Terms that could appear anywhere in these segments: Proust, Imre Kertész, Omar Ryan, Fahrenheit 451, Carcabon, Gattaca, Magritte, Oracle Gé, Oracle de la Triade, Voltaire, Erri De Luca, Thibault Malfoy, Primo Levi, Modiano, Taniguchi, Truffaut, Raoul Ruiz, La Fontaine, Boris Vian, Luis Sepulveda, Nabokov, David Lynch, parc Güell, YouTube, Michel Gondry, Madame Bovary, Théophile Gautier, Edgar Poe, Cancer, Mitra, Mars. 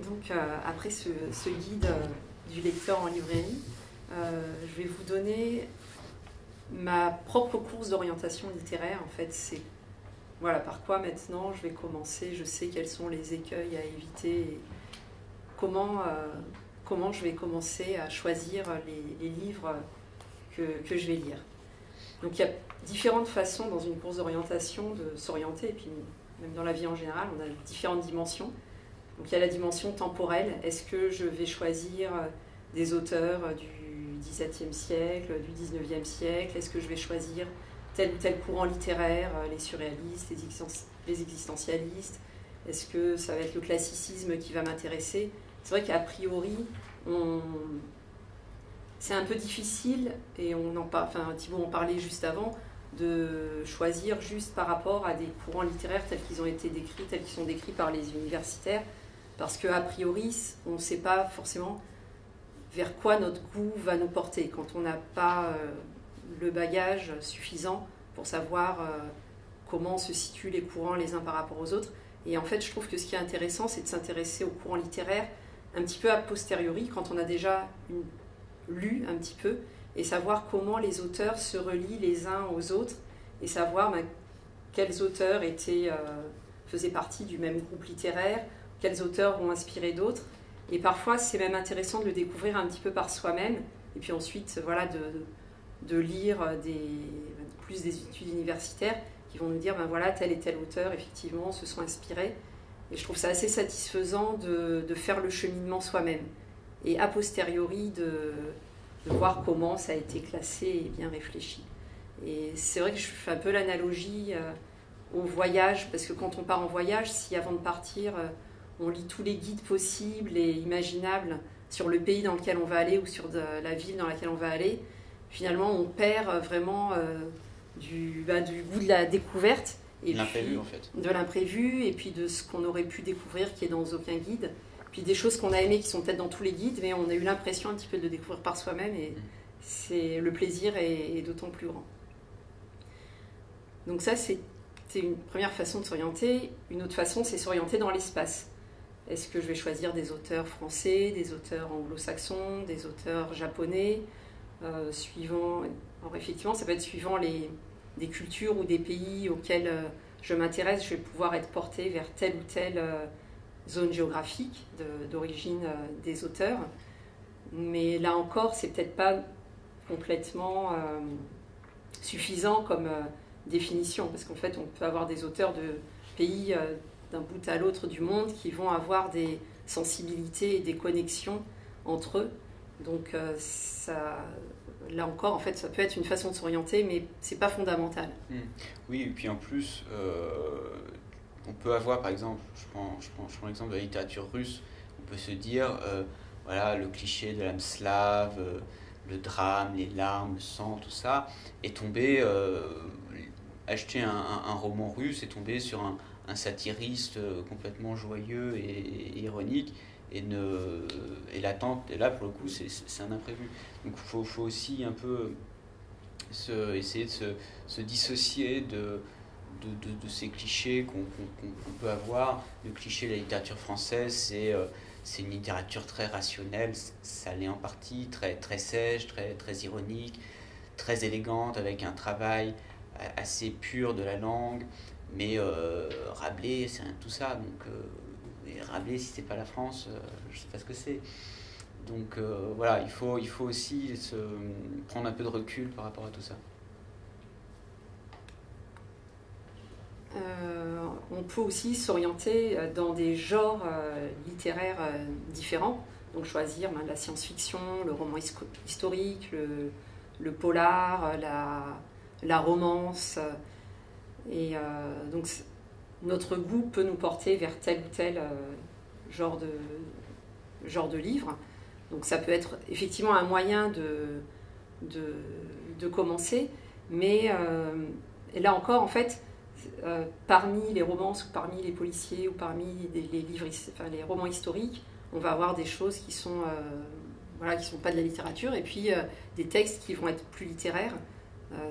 donc après ce guide du lecteur en librairie, je vais vous donner ma propre course d'orientation littéraire. En fait, c'est voilà par quoi maintenant je vais commencer. Je sais quels sont les écueils à éviter et comment je vais commencer à choisir les livres que je vais lire. Donc il y a différentes façons dans une course d'orientation de s'orienter, et puis même dans la vie en général, on a différentes dimensions. Donc il y a la dimension temporelle, est-ce que je vais choisir des auteurs du XVIIe siècle, du XIXe siècle, est-ce que je vais choisir tel ou tel courant littéraire, les surréalistes, les existentialistes, est-ce que ça va être le classicisme qui va m'intéresser? C'est vrai qu'a priori, c'est un peu difficile, et Thibault en parlait juste avant, de choisir juste par rapport à des courants littéraires tels qu'ils ont été décrits, tels qu'ils sont décrits par les universitaires, parce qu'a priori, on ne sait pas forcément vers quoi notre goût va nous porter, quand on n'a pas le bagage suffisant pour savoir comment se situent les courants les uns par rapport aux autres. Et en fait, je trouve que ce qui est intéressant, c'est de s'intéresser aux courants littéraires un petit peu a posteriori, quand on a déjà lu un petit peu, et savoir comment les auteurs se relient les uns aux autres, et savoir quels auteurs faisaient partie du même groupe littéraire, quels auteurs ont inspiré d'autres. Et parfois, c'est même intéressant de le découvrir un petit peu par soi-même, et puis ensuite, voilà, de lire plus des études universitaires, qui vont nous dire, ben voilà, tel et tel auteur, effectivement, se sont inspirés. Et je trouve ça assez satisfaisant de faire le cheminement soi-même. Et a posteriori, de voir comment ça a été classé et bien réfléchi. Et c'est vrai que je fais un peu l'analogie au voyage, parce que quand on part en voyage, si avant de partir, on lit tous les guides possibles et imaginables sur le pays dans lequel on va aller ou sur la ville dans laquelle on va aller, finalement, on perd vraiment... du goût de la découverte et de l'imprévu, en fait. De l'imprévu, et puis de ce qu'on aurait pu découvrir qui est dans aucun guide, puis des choses qu'on a aimées qui sont peut-être dans tous les guides, mais on a eu l'impression un petit peu de le découvrir par soi-même, et c'est le plaisir est d'autant plus grand. Donc ça, c'était une première façon de s'orienter. Une autre façon, c'est s'orienter dans l'espace. Est-ce que je vais choisir des auteurs français, des auteurs anglo-saxons, des auteurs japonais, suivant... Alors effectivement, ça peut être suivant des cultures ou des pays auxquels je m'intéresse, je vais pouvoir être portée vers telle ou telle zone géographique d'origine des auteurs. Mais là encore, c'est peut-être pas complètement suffisant comme définition, parce qu'en fait, on peut avoir des auteurs de pays d'un bout à l'autre du monde qui vont avoir des sensibilités et des connexions entre eux. Donc là encore, en fait, ça peut être une façon de s'orienter, mais c'est pas fondamental. Oui, et puis en plus, on peut avoir, par exemple, je prends l'exemple de la littérature russe, on peut se dire, voilà, le cliché de l'âme slave, le drame, les larmes, le sang, tout ça, et tomber, acheter un roman russe et tomber sur un satiriste complètement joyeux et ironique, et l'attente, et là pour le coup c'est un imprévu, donc il faut aussi un peu essayer de se dissocier de ces clichés qu'on peut avoir. Le cliché de la littérature française, c'est une littérature très rationnelle, ça l'est en partie, très sèche, très ironique, très élégante, avec un travail assez pur de la langue, mais Rabelais, c'est tout ça, donc Rabelais, si c'est pas la France, je sais pas ce que c'est. Donc voilà, il faut aussi prendre un peu de recul par rapport à tout ça. On peut aussi s'orienter dans des genres littéraires différents, donc choisir la science-fiction, le roman historique, le polar, la romance, et donc notre goût peut nous porter vers tel ou tel genre de livre. Donc ça peut être effectivement un moyen de commencer, mais et là encore, en fait, parmi les romances, ou parmi les policiers, ou parmi les romans historiques, on va avoir des choses qui sont, voilà, qui ne sont pas de la littérature, et puis des textes qui vont être plus littéraires.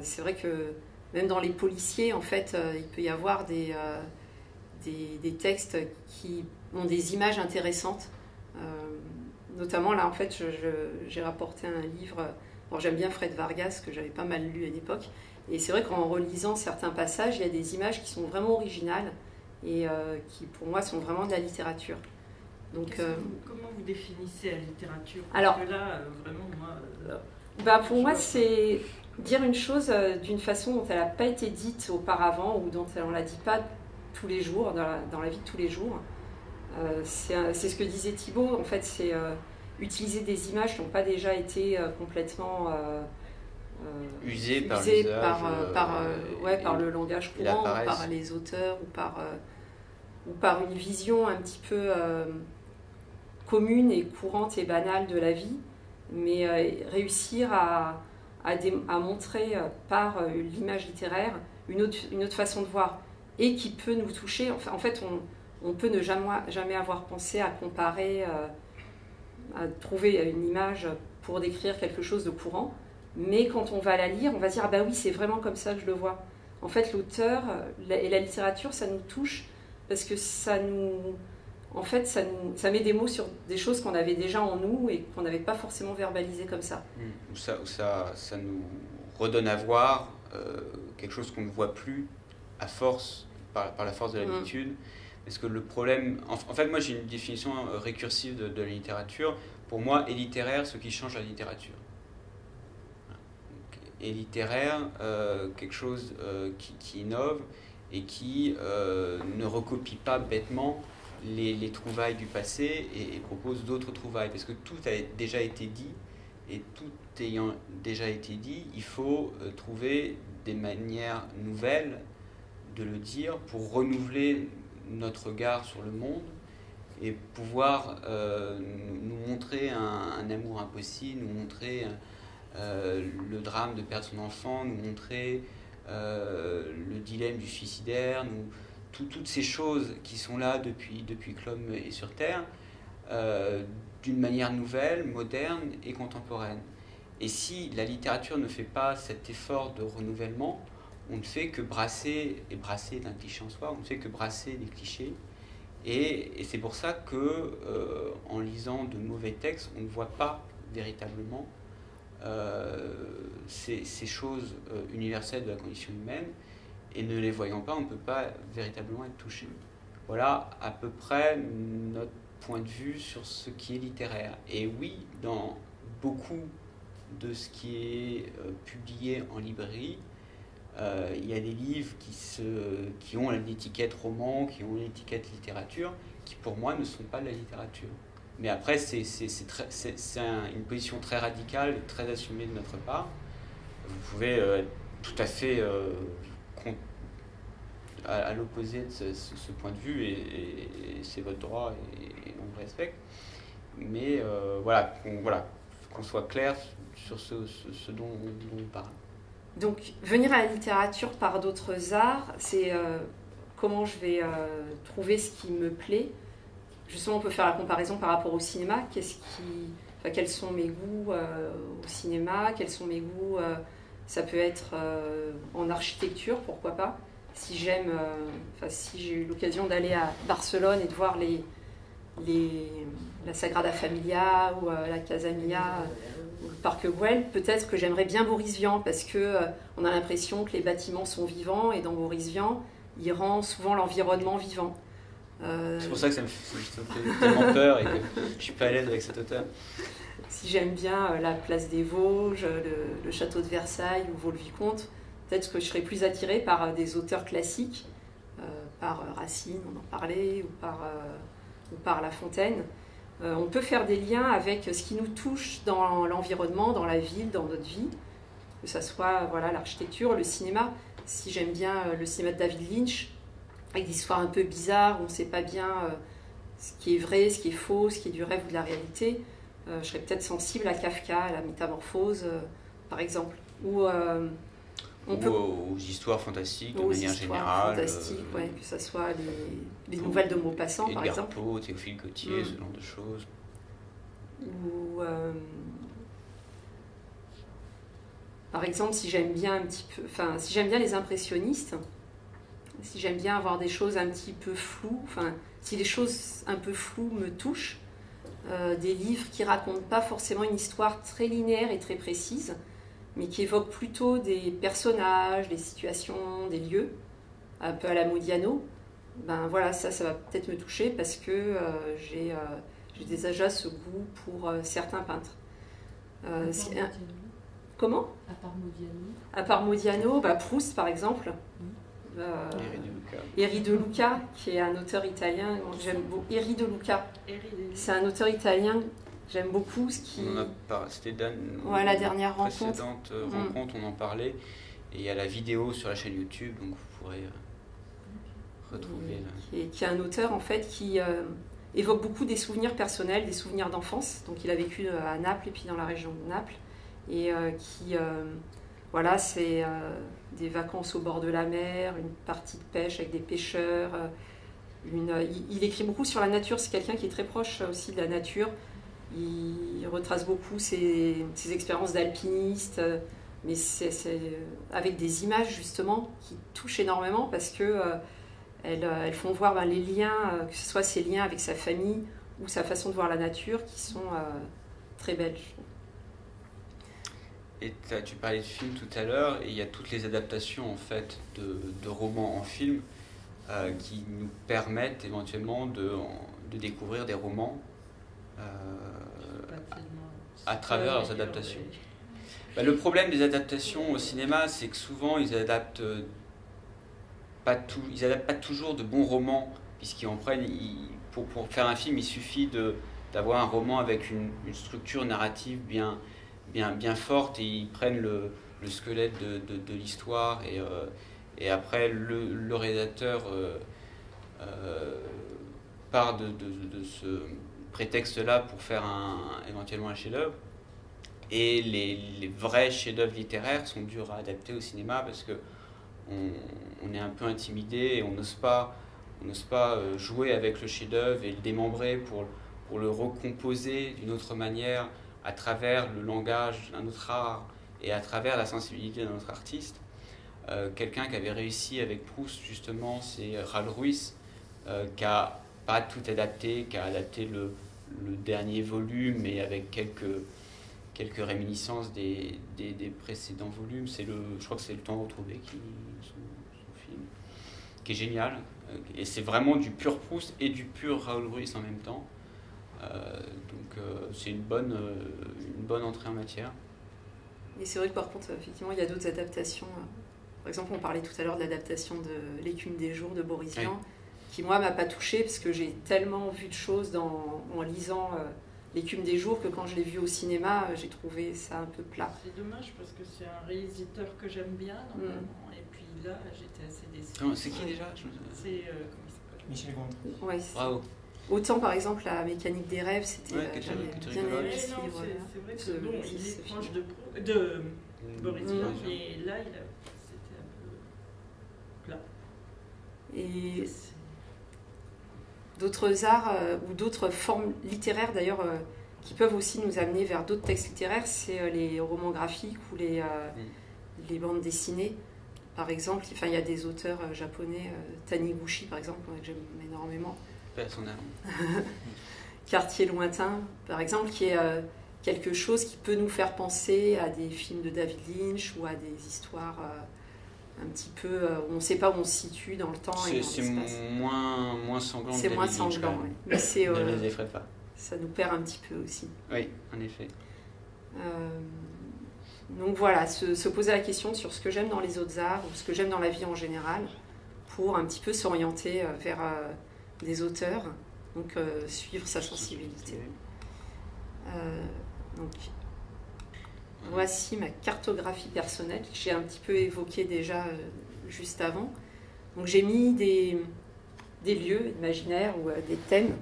C'est vrai que même dans les policiers, en fait, il peut y avoir des textes qui ont des images intéressantes Notamment là, en fait, j'ai rapporté un livre. Alors j'aime bien Fred Vargas, que j'avais pas mal lu à l'époque. Et c'est vrai qu'en relisant certains passages, il y a des images qui sont vraiment originales et qui, pour moi, sont vraiment de la littérature. Donc, comment vous définissez la littérature? Alors, parce que là, vraiment, moi... bah pour moi, c'est dire une chose d'une façon dont elle n'a pas été dite auparavant ou dont on ne la dit pas tous les jours, dans la vie de tous les jours. C'est ce que disait Thibault, en fait, c'est utiliser des images qui n'ont pas déjà été complètement... usées par l'usage, par le langage courant, ou par les auteurs, ou par une vision un petit peu commune et courante et banale de la vie, mais réussir à montrer par l'image littéraire une autre façon de voir, et qui peut nous toucher. Enfin, en fait, on peut ne jamais avoir pensé à comparer, à trouver une image pour décrire quelque chose de courant, mais quand on va la lire, on va dire « Ah bah oui, c'est vraiment comme ça que je le vois ». En fait, l'auteur et la littérature, ça nous touche parce que ça met des mots sur des choses qu'on avait déjà en nous et qu'on n'avait pas forcément verbalisées comme ça. Ou ça nous redonne à voir quelque chose qu'on ne voit plus à force, par la force de l'habitude. Parce que le problème... En fait, moi, j'ai une définition récursive de la littérature. Pour moi, est littéraire ce qui change la littérature. Est littéraire, quelque chose qui innove et qui ne recopie pas bêtement les trouvailles du passé et propose d'autres trouvailles. Parce que tout a déjà été dit, et tout ayant déjà été dit, il faut trouver des manières nouvelles de le dire pour renouveler notre regard sur le monde et pouvoir nous montrer un amour impossible, nous montrer le drame de perdre son enfant, nous montrer le dilemme du suicidaire, toutes ces choses qui sont là depuis que l'homme est sur Terre, d'une manière nouvelle, moderne et contemporaine. Et si la littérature ne fait pas cet effort de renouvellement, on ne fait que brasser, et brasser est un cliché en soi, on ne fait que brasser des clichés. Et c'est pour ça que, en lisant de mauvais textes, on ne voit pas véritablement ces choses universelles de la condition humaine, et ne les voyant pas, on ne peut pas véritablement être touché. Voilà à peu près notre point de vue sur ce qui est littéraire. Et oui, dans beaucoup de ce qui est publié en librairie, il y a des livres qui ont l'étiquette roman, qui ont l'étiquette littérature, qui pour moi ne sont pas de la littérature. Mais après, c'est une position très radicale, très assumée de notre part. Vous pouvez être tout à fait à l'opposé de ce point de vue, et c'est votre droit, et on le respecte. Mais voilà, qu'on soit clair sur ce dont on parle. Donc, venir à la littérature par d'autres arts, c'est comment je vais trouver ce qui me plaît. Justement, on peut faire la comparaison par rapport au cinéma. Quels sont mes goûts au cinéma? Quels sont mes goûts ça peut être en architecture, pourquoi pas. Si j'ai eu l'occasion d'aller à Barcelone et de voir la Sagrada Familia ou la Casa Mia, le parc Güell, peut-être que j'aimerais bien Boris Vian, parce qu'on a l'impression que les bâtiments sont vivants, et dans Boris Vian, il rend souvent l'environnement vivant. C'est pour ça que ça me fait tellement peur et que je ne suis pas à l'aise avec cet auteur. Si j'aime bien la place des Vosges, le château de Versailles ou Vaux-le-Vicomte, peut-être que je serais plus attirée par des auteurs classiques, par Racine, on en parlait, ou par La Fontaine. On peut faire des liens avec ce qui nous touche dans l'environnement, dans la ville, dans notre vie, que ce soit l'architecture, le cinéma. Si j'aime bien le cinéma de David Lynch, avec des histoires un peu bizarres, on ne sait pas bien ce qui est vrai, ce qui est faux, ce qui est du rêve ou de la réalité, je serais peut-être sensible à Kafka, à la métamorphose, par exemple. Ou aux histoires fantastiques, de manière générale. Fantastiques, que ce soit les nouvelles de Maupassant, par exemple. Edgar Poe, Théophile Gautier, ce genre de choses. Ou, par exemple, si j'aime bien les impressionnistes, si j'aime bien avoir des choses un petit peu floues, si les choses un peu floues me touchent, des livres qui racontent pas forcément une histoire très linéaire et très précise, mais qui évoquent plutôt des personnages, des situations, des lieux, un peu à la Modiano. Ben voilà, ça va peut-être me toucher parce que j'ai déjà ce goût pour certains peintres. Comment? À part Modiano. À part Modiano, bah, Proust par exemple. Erri De Luca, qui est un auteur italien que j'aime beaucoup. Erri De Luca, c'est un auteur italien que j'aime beaucoup. C'était la dernière précédente rencontre, on en parlait. Et il y a la vidéo sur la chaîne YouTube, donc vous pourrez retrouver. Et qui est un auteur en fait qui évoque beaucoup des souvenirs personnels, des souvenirs d'enfance. Donc il a vécu à Naples et puis dans la région de Naples. Et qui... voilà, c'est des vacances au bord de la mer, une partie de pêche avec des pêcheurs. Il écrit beaucoup sur la nature, c'est quelqu'un qui est très proche aussi de la nature. Il retrace beaucoup ses expériences d'alpiniste, mais avec des images justement qui touchent énormément parce que elles font voir ben, les liens, que ce soit ses liens avec sa famille ou sa façon de voir la nature, qui sont très belles. Et tu parlais de films tout à l'heure, et il y a toutes les adaptations en fait de romans en film qui nous permettent éventuellement de découvrir des romans à travers leurs adaptations. Bah, le problème des adaptations au cinéma, c'est que souvent ils adaptent pas toujours de bons romans, puisqu'ils en prennent. Pour faire un film, il suffit d'avoir un roman avec une structure narrative bien forte, et ils prennent le squelette de l'histoire, et après le réalisateur part de ce prétexte-là pour faire éventuellement un chef-d'œuvre. Et les vrais chefs-d'œuvre littéraires sont durs à adapter au cinéma parce que on est un peu intimidé et on n'ose pas, jouer avec le chef-d'œuvre et le démembrer pour le recomposer d'une autre manière, à travers le langage d'un autre art et à travers la sensibilité d'un autre artiste. Quelqu'un qui avait réussi avec Proust, justement, c'est Raoul Ruiz, qui n'a pas tout adapté, qui a adapté le dernier volume, mais avec quelques réminiscences des précédents volumes. Je crois que c'est Le Temps Retrouvé, son film, qui est génial. Et c'est vraiment du pur Proust et du pur Raoul Ruiz en même temps. Donc c'est une bonne entrée en matière. Et c'est vrai que par contre, effectivement, il y a d'autres adaptations. Par exemple, on parlait tout à l'heure de l'adaptation de L'écume des jours de Boris Vian, qui moi m'a pas touchée parce que j'ai tellement vu de choses en lisant L'écume des jours que quand je l'ai vu au cinéma, j'ai trouvé ça un peu plat. C'est dommage parce que c'est un réalisateur que j'aime bien normalement. Et puis là, j'étais assez déçue. C'est qui déjà? C'est Michel Gondry. Ouais, bravo. Autant par exemple la mécanique des rêves, c'était bien aimé. C'est vrai que bon, il est proche de Boris Vian, mais là c'était un peu plat. Et d'autres arts ou d'autres formes littéraires d'ailleurs qui peuvent aussi nous amener vers d'autres textes littéraires, c'est les romans graphiques ou les bandes dessinées. Par exemple, il y a des auteurs japonais, Taniguchi par exemple, que j'aime énormément. Quartier lointain, par exemple, qui est quelque chose qui peut nous faire penser à des films de David Lynch ou à des histoires un petit peu où on ne sait pas où on se situe dans le temps. C'est moins sanglant. C'est moins sanglant, oui. Mais ne les effraie pas. Ça nous perd un petit peu aussi. Oui, en effet. Donc voilà, se poser la question sur ce que j'aime dans les autres arts ou ce que j'aime dans la vie en général, pour un petit peu s'orienter vers des auteurs, donc suivre sa sensibilité. Donc, voici ma cartographie personnelle que j'ai un petit peu évoquée déjà juste avant. Donc j'ai mis des lieux imaginaires ou des thèmes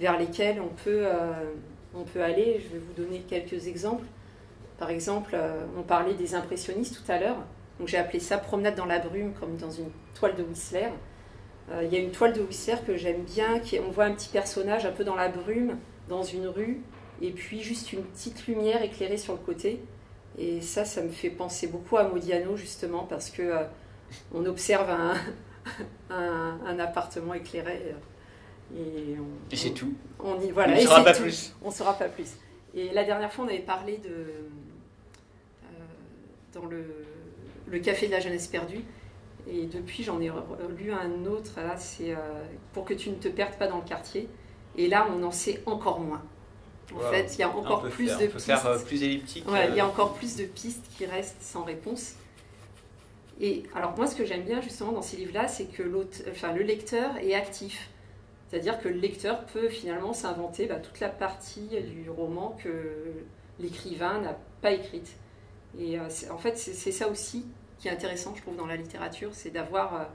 vers lesquels on peut aller. Je vais vous donner quelques exemples. Par exemple, on parlait des impressionnistes tout à l'heure. Donc j'ai appelé ça promenade dans la brume, comme dans une toile de Whistler. Il y a une toile de Whistler que j'aime bien, on voit un petit personnage un peu dans la brume, dans une rue, et puis juste une petite lumière éclairée sur le côté. Et ça me fait penser beaucoup à Modiano, justement, parce que on observe un appartement éclairé Et c'est tout. On y voilà. On ne saura pas plus. On saura pas plus. Et la dernière fois, on avait parlé de dans le café de la jeunesse perdue. Et depuis, j'en ai lu un autre. Là, c'est pour que tu ne te perdes pas dans le quartier. Et là, on en sait encore moins. En fait, il y a encore plus de pistes. Plus elliptique. Ouais, il y a encore plus de pistes qui restent sans réponse. Et alors moi, ce que j'aime bien justement dans ces livres-là, c'est que le lecteur est actif. C'est-à-dire que le lecteur peut finalement s'inventer toute la partie du roman que l'écrivain n'a pas écrite. Et en fait, c'est ça aussi qui est intéressant, je trouve, dans la littérature, c'est d'avoir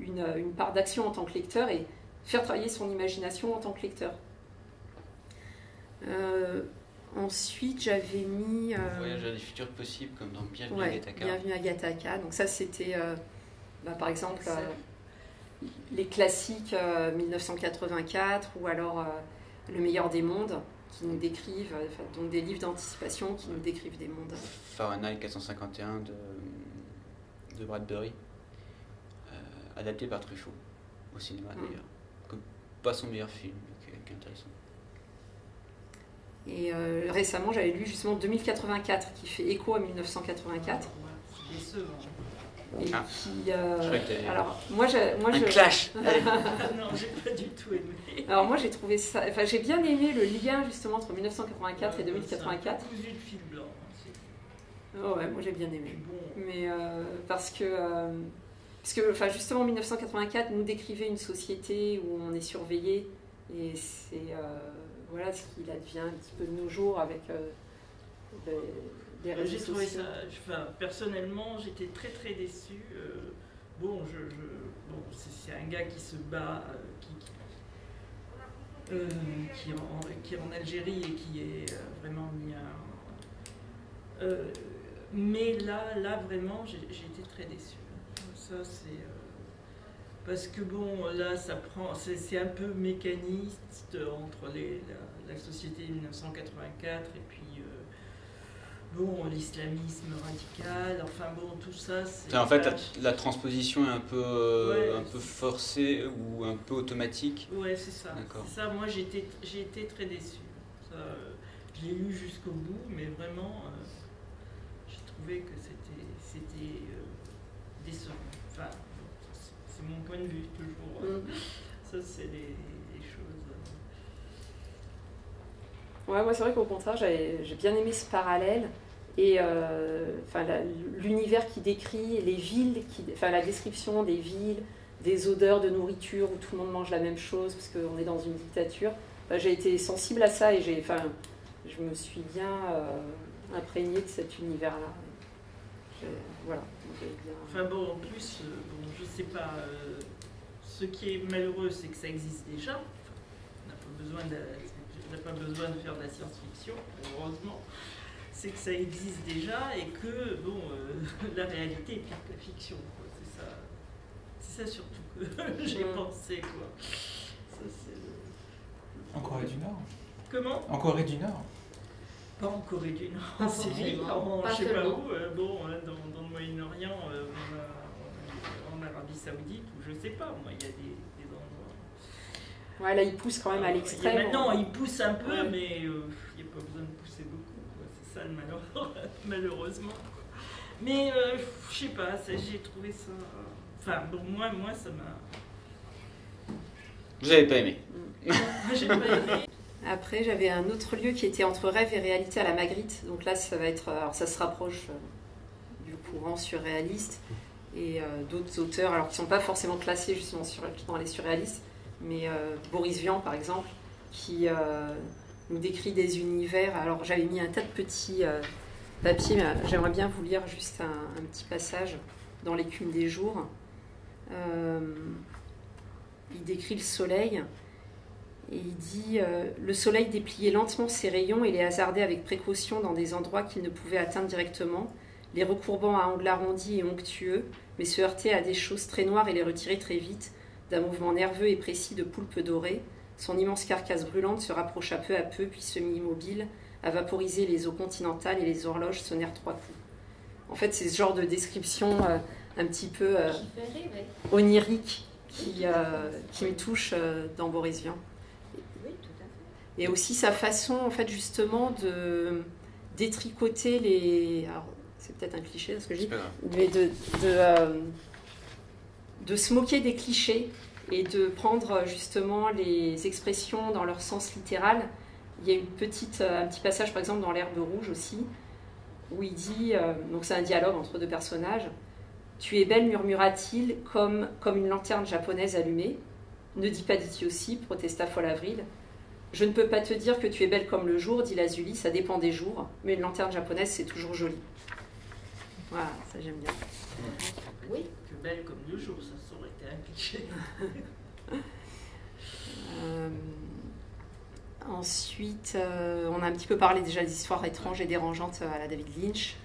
une part d'action en tant que lecteur et faire travailler son imagination en tant que lecteur. Ensuite, j'avais mis... Voyage à des futurs possibles, comme dans Bienvenue à Gattaca. Bienvenue à Gattaca. Donc ça, c'était, par exemple, les classiques 1984 ou alors Le meilleur des mondes, qui nous décrivent, donc des livres d'anticipation qui nous décrivent des mondes. Fahrenheit 451 de Bradbury, adapté par Truffaut, au cinéma d'ailleurs. Pas son meilleur film, qui est intéressant. Et récemment, j'avais lu justement 2084, qui fait écho à 1984. C'est décevant. Et qui, alors, moi, clash. Non, j'ai pas du tout aimé. Alors moi, j'ai trouvé ça... Enfin, j'ai bien aimé le lien justement entre 1984 et 2084. C'est un cousu de fil blanc. Oh, ouais, moi j'ai bien aimé. Bon. Mais parce que enfin, justement, 1984 nous décrivait une société où on est surveillé et c'est... voilà ce qu'il advient un petit peu de nos jours avec les réseaux sociaux. Enfin, personnellement, j'étais très déçue. Bon, c'est un gars qui se bat, qui est en Algérie et qui est vraiment mis à... mais là vraiment, j'ai été très déçue. Ça, c'est... parce que bon, là, ça prend, c'est un peu mécaniste entre la société 1984 et puis bon, l'islamisme radical. Enfin bon, tout ça. En fait, la transposition est un peu forcée ou un peu automatique. Ouais, c'est ça. Ça, moi, j'ai été très déçue. Ça, je l'ai lu jusqu'au bout, mais vraiment, j'ai trouvé que c'était décevant. Enfin, c'est mon point de vue, toujours. Ça, c'est les choses... Ouais, moi, c'est vrai qu'au contraire, j'ai bien aimé ce parallèle. Et l'univers qui décrit, les villes, la description des villes, des odeurs de nourriture où tout le monde mange la même chose parce qu'on est dans une dictature. J'ai été sensible à ça et je me suis bien imprégnée de cet univers-là. Voilà. Enfin bon, en plus, bon, je sais pas, ce qui est malheureux, c'est que ça existe déjà. On n'a pas besoin de faire de la science-fiction, heureusement. C'est que ça existe déjà et que, bon, la réalité est pire que la fiction, quoi. C'est ça surtout que j'ai pensé, quoi. Ça, c'est... En Corée du Nord. Comment ? En Corée du Nord. Pas en Corée du Nord, en Syrie, je sais pas où, bon, dans le Moyen-Orient, en Arabie Saoudite, ou je sais pas, moi, il y a des endroits... Ouais, là, ils poussent quand même à l'extrême. Maintenant, ils poussent un peu, mais il n'y a pas besoin de pousser beaucoup, quoi. C'est ça, malheureusement, quoi. Mais, je sais pas, j'ai trouvé ça... Enfin, bon, moi, ça m'a... Vous avez pas aimé. J'ai pas aimé. Après, j'avais un autre lieu qui était entre rêve et réalité à la Magritte. Donc là, ça va être, alors ça se rapproche du courant surréaliste et d'autres auteurs, alors qui ne sont pas forcément classés justement dans les surréalistes, mais Boris Vian, par exemple, qui nous décrit des univers. Alors j'avais mis un tas de petits papiers, mais j'aimerais bien vous lire juste un petit passage dans l'écume des jours. Il décrit le soleil. Et il dit « Le soleil dépliait lentement ses rayons et les hasardait avec précaution dans des endroits qu'il ne pouvait atteindre directement, les recourbant à angles arrondis et onctueux, mais se heurtait à des choses très noires et les retirait très vite, d'un mouvement nerveux et précis de poulpe dorée. Son immense carcasse brûlante se rapprocha peu à peu, puis semi-immobile, à vaporiser les eaux continentales et les horloges sonnèrent 3 coups. » En fait, c'est ce genre de description un petit peu onirique. qui me touche dans Boris Vian. Oui, tout à fait. Et aussi sa façon, en fait, justement, de détricoter les... Alors, c'est peut-être un cliché, ce que je dis, mais de se moquer des clichés et de prendre, justement, les expressions dans leur sens littéral. Il y a une petite, un petit passage, par exemple, dans L'herbe rouge aussi, où il dit, donc c'est un dialogue entre deux personnages, « Tu es belle, murmura-t-il, comme une lanterne japonaise allumée. Ne dis pas, dit-il aussi, protesta Folle Avril. Je ne peux pas te dire que tu es belle comme le jour, dit Lazuli, ça dépend des jours, mais une lanterne japonaise, c'est toujours joli. » Voilà, ça j'aime bien. Oui. Tu es belle comme le jour, ça aurait été un cliché. Ensuite, on a un petit peu parlé déjà des histoires étranges et dérangeantes à la David Lynch.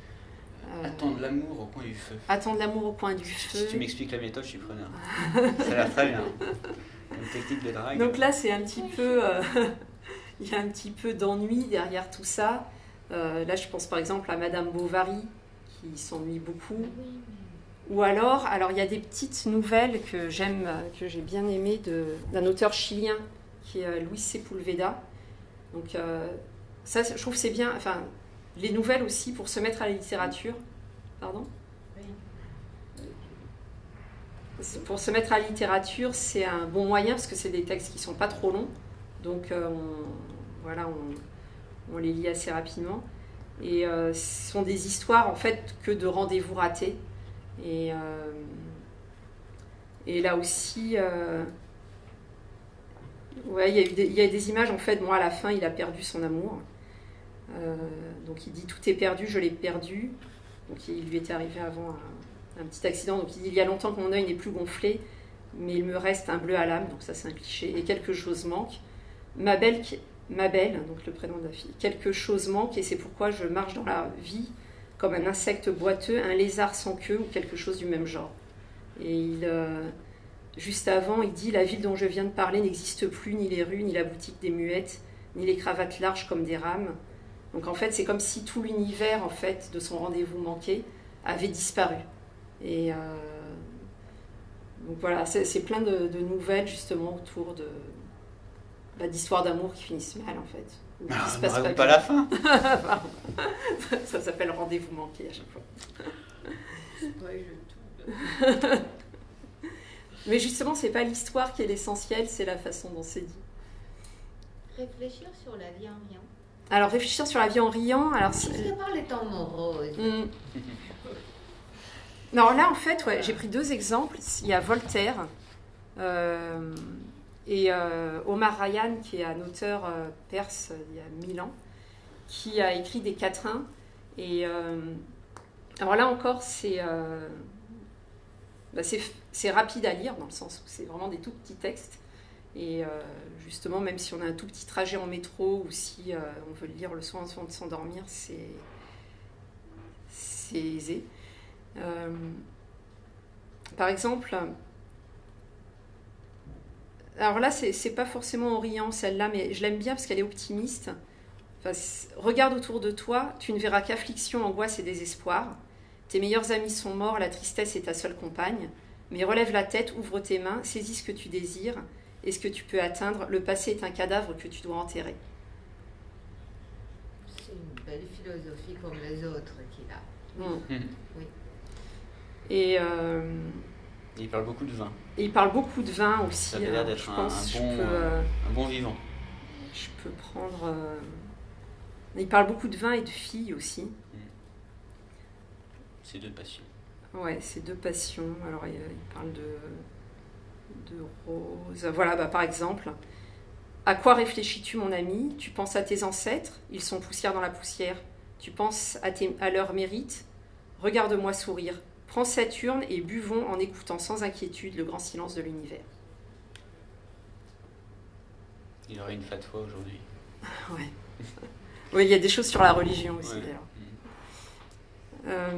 Attendre l'amour au coin du feu. Attendre l'amour au coin du feu. Si tu m'expliques la méthode, je suis preneur. Ça a l'air très bien. Une technique de drague. Donc là, c'est un petit peu... il y a un petit peu d'ennui derrière tout ça. Là, je pense par exemple à Madame Bovary, qui s'ennuie beaucoup. Ou alors il y a des petites nouvelles que j'aime, que j'ai bien aimées, d'un auteur chilien, qui est Luis Sepulveda. Donc ça, je trouve c'est bien, enfin, les nouvelles aussi, pour se mettre à la littérature. Pardon ? Oui. Pour se mettre à la littérature, c'est un bon moyen, parce que c'est des textes qui ne sont pas trop longs, donc on les lit assez rapidement. Et ce sont des histoires, en fait, que de rendez-vous ratés. Et là aussi... ouais, il y a des images, en fait, bon, à la fin, il a perdu son amour. Donc il dit « Tout est perdu, je l'ai perdu ». Donc il lui est arrivé avant un petit accident. Donc il dit « Il y a longtemps que mon œil n'est plus gonflé, mais il me reste un bleu à l'âme ». Donc ça, c'est un cliché. Et quelque chose manque. Ma belle, donc le prénom de la fille, quelque chose manque et c'est pourquoi je marche dans la vie comme un insecte boiteux, un lézard sans queue ou quelque chose du même genre. Et il... juste avant, il dit « La ville dont je viens de parler n'existe plus, ni les rues, ni la boutique des muettes, ni les cravates larges comme des rames. » Donc en fait, c'est comme si tout l'univers, en fait, de son rendez-vous manqué avait disparu. Et donc voilà, c'est plein de nouvelles justement autour de d'histoires d'amour qui finissent mal, en fait. Ou qui se passe pas la fin. Ça s'appelle rendez-vous manqué à chaque fois. Mais justement, c'est pas l'histoire qui est l'essentiel, c'est la façon dont c'est dit. Réfléchir sur la vie en riant. Alors, réfléchir sur la vie en riant... Qu'est-ce que parle les temps moroses. Non, là, en fait, ouais, j'ai pris deux exemples. Il y a Voltaire et Omar Ryan, qui est un auteur perse il y a 1000 ans, qui a écrit des quatrains. Et alors là encore, c'est... c'est rapide à lire, dans le sens où c'est vraiment des tout petits textes. Et justement, même si on a un tout petit trajet en métro, ou si on veut le lire le soir avant de s'endormir, c'est aisé. Par exemple, alors là, c'est pas forcément en riant, celle-là, mais je l'aime bien parce qu'elle est optimiste. Enfin, regarde autour de toi, tu ne verras qu'affliction, angoisse et désespoir. Tes meilleurs amis sont morts, la tristesse est ta seule compagne. Mais relève la tête, ouvre tes mains, saisis ce que tu désires et ce que tu peux atteindre. Le passé est un cadavre que tu dois enterrer. C'est une belle philosophie comme les autres qu'il a. Oui. Et il parle beaucoup de vin. Et il parle beaucoup de vin aussi. Ça a l'air d'être un bon vivant. Je peux prendre... Il parle beaucoup de vin et de filles aussi. Ces deux passions. Ouais, ces deux passions. Alors, il parle de rose. Voilà, bah, par exemple. À quoi réfléchis-tu, mon ami? Tu penses à tes ancêtres? Ils sont poussière dans la poussière. Tu penses à leur mérite? Regarde-moi sourire. Prends cette urne et buvons en écoutant sans inquiétude le grand silence de l'univers. Il aurait une fatwa aujourd'hui. Ouais. Oui, il y a des choses sur la religion aussi, ouais. D'ailleurs.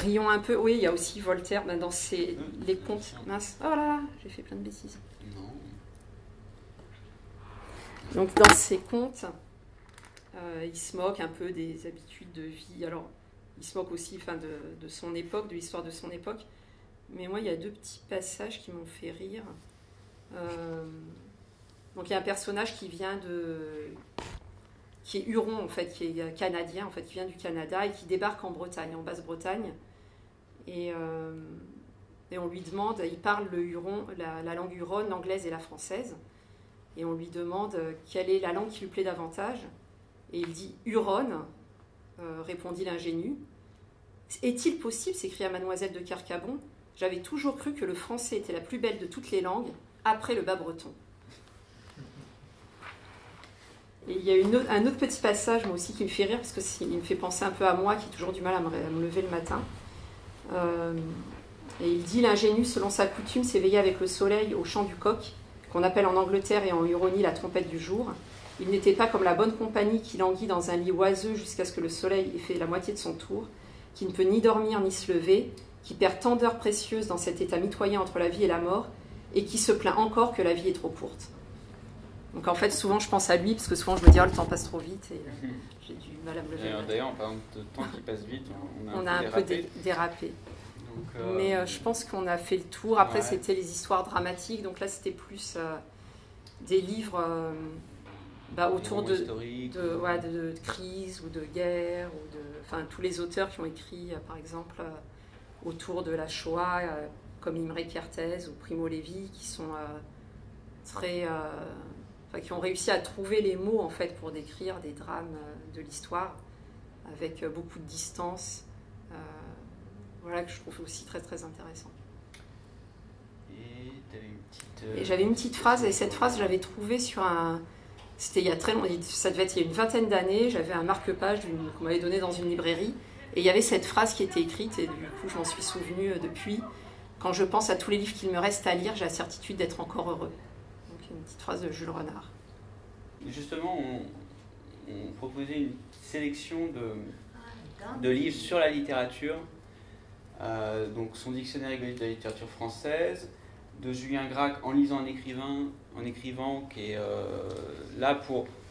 Rions un peu. Oui, il y a aussi Voltaire dans les contes. Mince. Oh là là, j'ai fait plein de bêtises. Non. Donc dans ses contes, il se moque un peu des habitudes de vie. Alors, il se moque aussi de son époque, de l'histoire de son époque. Mais moi, il y a deux petits passages qui m'ont fait rire. Donc, il y a un personnage qui vient de... qui est Huron, en fait, qui est canadien, en fait, qui vient du Canada et qui débarque en Bretagne, en Basse-Bretagne. Et on lui demande, il parle le Huron, la langue huronne, l'anglaise et la française. Et on lui demande quelle est la langue qui lui plaît davantage. Et il dit « Huronne », répondit l'ingénu. « Est-il possible ?» s'écria Mademoiselle de Carcabon. « J'avais toujours cru que le français était la plus belle de toutes les langues, après le bas-breton. » Et il y a un autre petit passage, moi aussi, qui me fait rire, parce qu'il me fait penser un peu à moi, qui ai toujours du mal à me lever le matin. Et il dit « L'ingénu, selon sa coutume, s'éveillait avec le soleil au chant du coq, qu'on appelle en Angleterre et en Huronie la trompette du jour. Il n'était pas comme la bonne compagnie qui languit dans un lit oiseux jusqu'à ce que le soleil ait fait la moitié de son tour, qui ne peut ni dormir ni se lever, qui perd tant d'heures précieuses dans cet état mitoyen entre la vie et la mort, et qui se plaint encore que la vie est trop courte. » Donc en fait, souvent je pense à lui, parce que souvent je me dis « Oh, le temps passe trop vite » et j'ai du mal à me lever. D'ailleurs, en parlant de temps qui passe vite, on a un peu dérapé. Donc, mais je pense qu'on a fait le tour. Après, ouais. C'était les histoires dramatiques. Donc là, c'était plus des livres... autour de crise ou de guerre, ou de, enfin tous les auteurs qui ont écrit par exemple autour de la Shoah, comme Imre Kertész ou Primo Levi, qui sont qui ont réussi à trouver les mots en fait pour décrire des drames de l'histoire avec beaucoup de distance, voilà, que je trouve aussi très très intéressant. Et j'avais une petite phrase, et cette phrase je l'avais trouvée sur un... C'était il y a très longtemps, ça devait être il y a une vingtaine d'années, j'avais un marque-page qu'on m'avait donné dans une librairie, et il y avait cette phrase qui était écrite, et du coup je m'en suis souvenue depuis. Quand je pense à tous les livres qu'il me reste à lire, j'ai la certitude d'être encore heureux. Donc une petite phrase de Jules Renard. Justement, on proposait une sélection de livres sur la littérature, donc son dictionnaire égaliste de la littérature française, de Julien Gracq, En lisant en écrivant, qui est là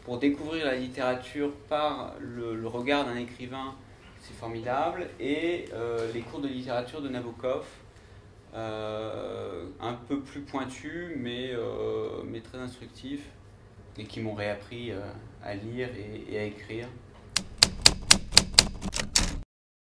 pour découvrir la littérature par le regard d'un écrivain, c'est formidable, et les cours de littérature de Nabokov, un peu plus pointu, mais très instructif, et qui m'ont réappris à lire et à écrire.